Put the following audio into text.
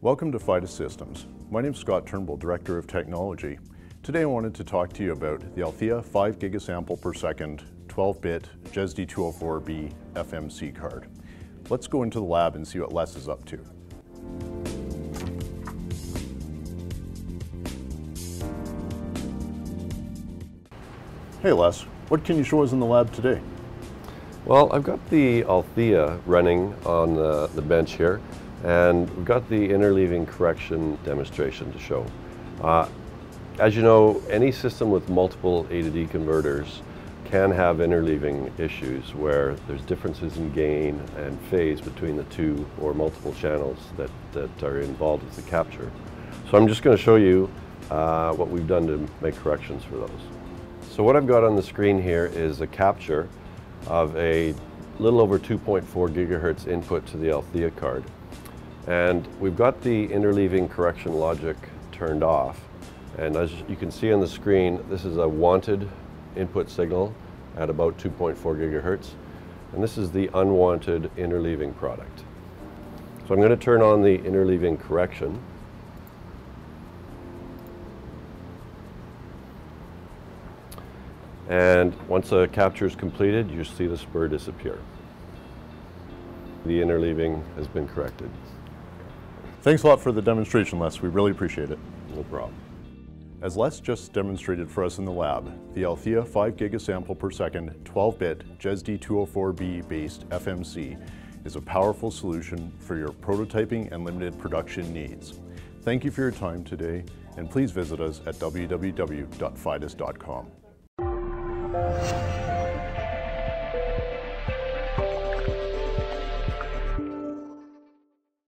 Welcome to Fidus Systems. My name is Scott Turnbull, Director of Technology. Today I wanted to talk to you about the Althea 5 gigasample per second 12-bit JESD204B FMC card. Let's go into the lab and see what Les is up to. Hey Les, what can you show us in the lab today? Well, I've got the Althea running on the bench here, and we've got the interleaving correction demonstration to show. As you know, any system with multiple A to D converters can have interleaving issues where there's differences in gain and phase between the two or multiple channels that are involved with the capture. So I'm just going to show you what we've done to make corrections for those. So what I've got on the screen here is a capture of a little over 2.4 gigahertz input to the Althea card. And we've got the interleaving correction logic turned off. And as you can see on the screen, this is a wanted input signal at about 2.4 gigahertz. And this is the unwanted interleaving product. So I'm going to turn on the interleaving correction. And once a capture is completed, you see the spur disappear. The interleaving has been corrected. Thanks a lot for the demonstration, Les. We really appreciate it. No problem. As Les just demonstrated for us in the lab, the Althea 5 gigasample per second 12-bit JESD204B based FMC is a powerful solution for your prototyping and limited production needs. Thank you for your time today, and please visit us at www.fidus.com.